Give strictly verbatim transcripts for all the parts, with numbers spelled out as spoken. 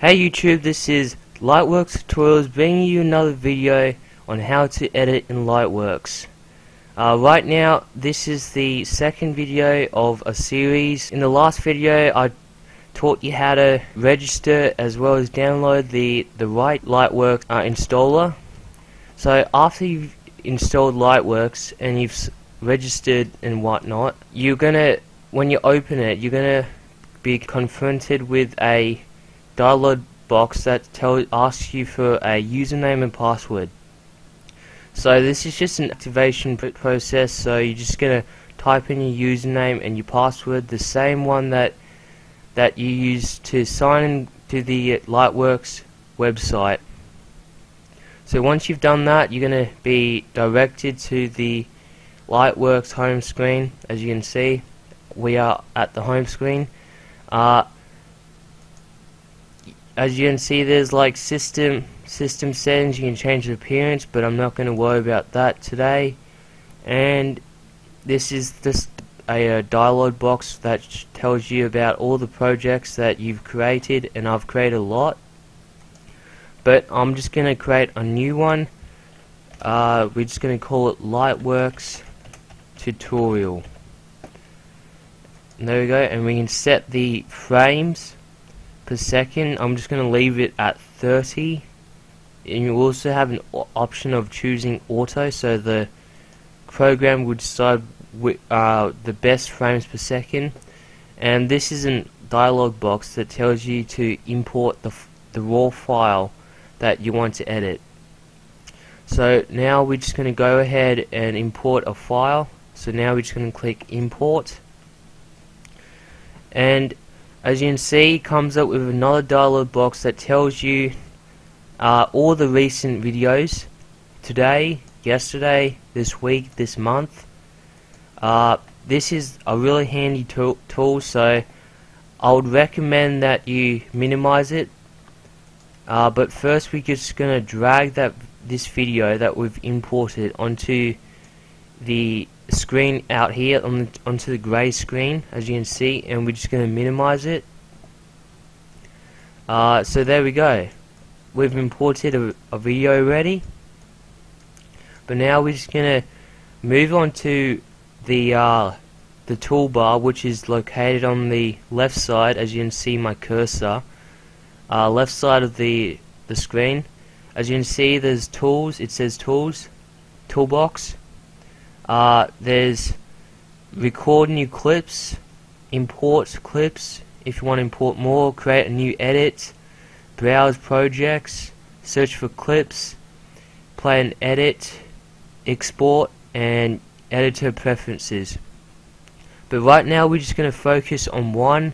Hey YouTube, this is Lightworks Tutorials bringing you another video on how to edit in Lightworks. Uh, right now this is the second video of a series. In the last video I taught you how to register as well as download the, the right Lightworks uh, installer. So after you've installed Lightworks and you've registered and whatnot, you're gonna, when you open it, you're gonna be confronted with a dialog box that tells asks you for a username and password. So this is just an activation process, so you're just gonna type in your username and your password, the same one that that you use to sign in to the Lightworks website. So once you've done that, you're gonna be directed to the Lightworks home screen. As you can see, we are at the home screen. Uh, As you can see, there's like system system settings. You can change the appearance, but I'm not going to worry about that today. And this is just a, a dialog box that tells you about all the projects that you've created, and I've created a lot. But I'm just going to create a new one. Uh, we're just going to call it Lightworks Tutorial. And there we go, and we can set the frames per second. I'm just going to leave it at thirty, and you also have an option of choosing auto, so the program would decide uh, the best frames per second. And this is a dialog box that tells you to import the, f the raw file that you want to edit. So now we're just going to go ahead and import a file. So now we're just going to click import, and as you can see, it comes up with another dialog box that tells you uh, all the recent videos, today, yesterday, this week, this month. Uh, this is a really handy tool, so I would recommend that you minimize it. Uh, but first, we're just going to drag that this video that we've imported onto the screen out here on the, onto the grey screen, as you can see, and we're just going to minimize it. Uh, so there we go. We've imported a, a video already, but now we're just going to move on to the uh, the toolbar, which is located on the left side, as you can see my cursor, uh, left side of the the screen. As you can see, there's tools. It says tools, toolbox. Uh, there's record new clips, import clips if you want to import more, create a new edit, browse projects, search for clips, play and edit, export, and editor preferences. But right now we're just going to focus on one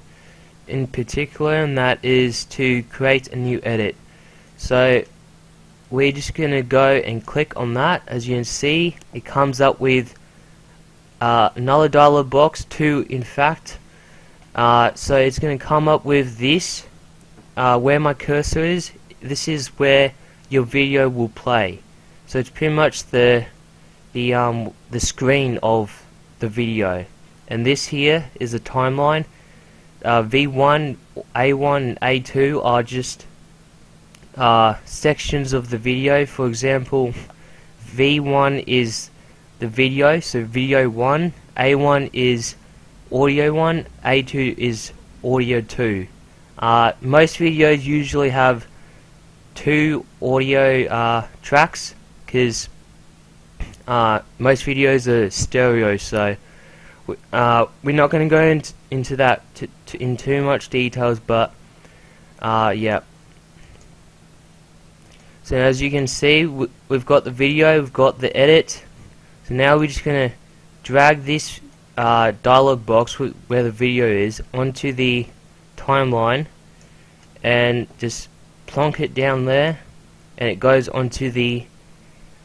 in particular, and that is to create a new edit. So we're just going to go and click on that. As you can see, it comes up with uh, another dialog box, two in fact. Uh, so it's going to come up with this, uh, where my cursor is. This is where your video will play. So it's pretty much the the um the screen of the video. And this here is a timeline. Uh, V one, A one, and A two are just Uh, sections of the video. For example, V one is the video, so video one, A one is audio one, A two is audio two. Uh, most videos usually have two audio uh, tracks, because uh, most videos are stereo, so uh, we're not going to go in into that t t in too much details, but uh, yeah. So as you can see, we've got the video, we've got the edit. So now we're just going to drag this uh, dialog box where the video is onto the timeline, and just plonk it down there, and it goes onto the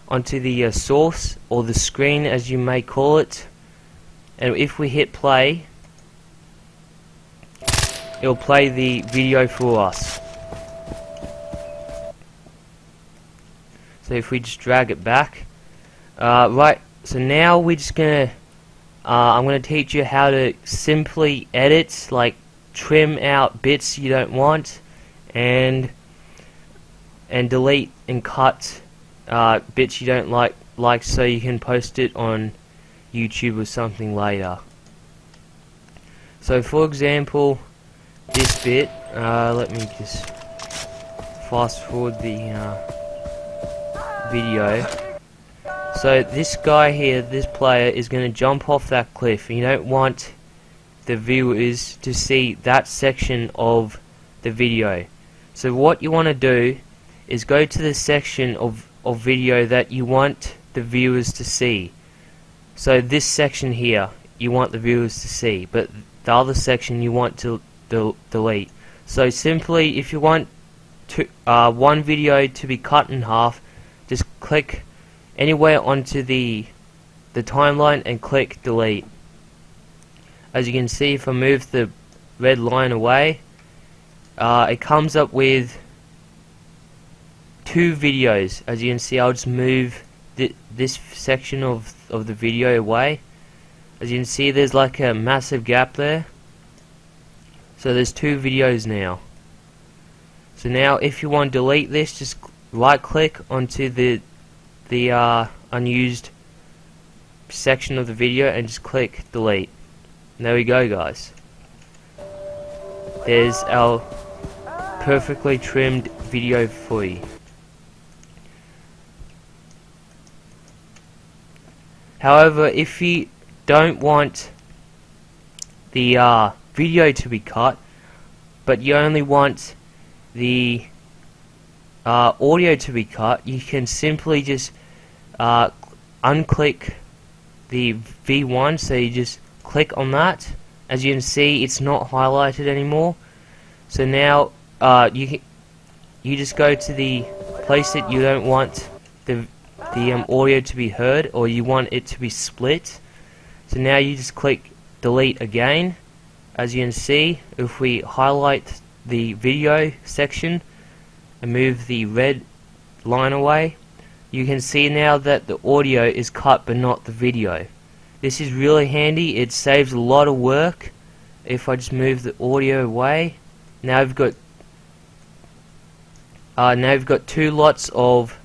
onto the uh, source, or the screen as you may call it. And if we hit play, it'll play the video for us. So if we just drag it back, uh, right. So now we're just gonna. Uh, I'm gonna teach you how to simply edit, like trim out bits you don't want, and and delete and cut uh, bits you don't like like so you can post it on YouTube or something later. So for example, this bit, uh, let me just fast forward the uh, video. So this guy here, this player, is going to jump off that cliff, and you don't want the viewers to see that section of the video. So what you want to do is go to the section of, of video that you want the viewers to see. So this section here you want the viewers to see, but the other section you want to del delete. So simply, if you want to, uh, one video to be cut in half, just click anywhere onto the the timeline and click delete. As you can see, if I move the red line away, uh, it comes up with two videos. As you can see, I'll just move th this section of of the video away. As you can see, there's like a massive gap there, so there's two videos now. So now if you want to delete this, just right click onto the the uh, unused section of the video and just click delete. And there we go, guys. There's our perfectly trimmed video for you. However, if you don't want the uh, video to be cut, but you only want the uh, audio to be cut, you can simply just uh, unclick the V one, so you just click on that. As you can see, it's not highlighted anymore. So now uh, you you just go to the place that you don't want the the um, audio to be heard, or you want it to be split. So now you just click delete again. As you can see, if we highlight the video section and move the red line away, you can see now that the audio is cut but not the video. This is really handy. It saves a lot of work. If I just move the audio away, now I've got uh, now we've got two lots of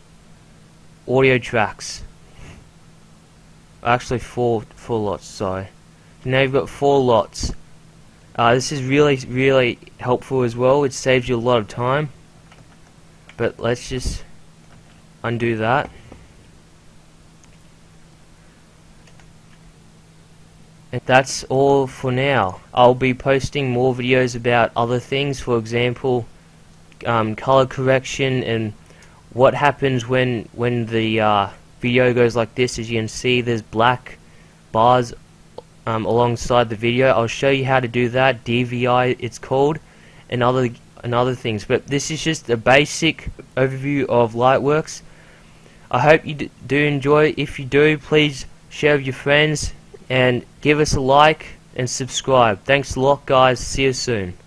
audio tracks. Actually, four four lots. Sorry. Now you've got four lots. Uh, this is really really helpful as well. It saves you a lot of time. But let's just undo that. And that's all for now. I'll be posting more videos about other things, for example, um, color correction and what happens when when the uh, video goes like this. As you can see, there's black bars um, alongside the video. I'll show you how to do that, D V I it's called, and other and other things. But this is just a basic overview of Lightworks. I hope you d do enjoy. If you do, please share with your friends, and give us a like and subscribe. Thanks a lot, guys. See you soon.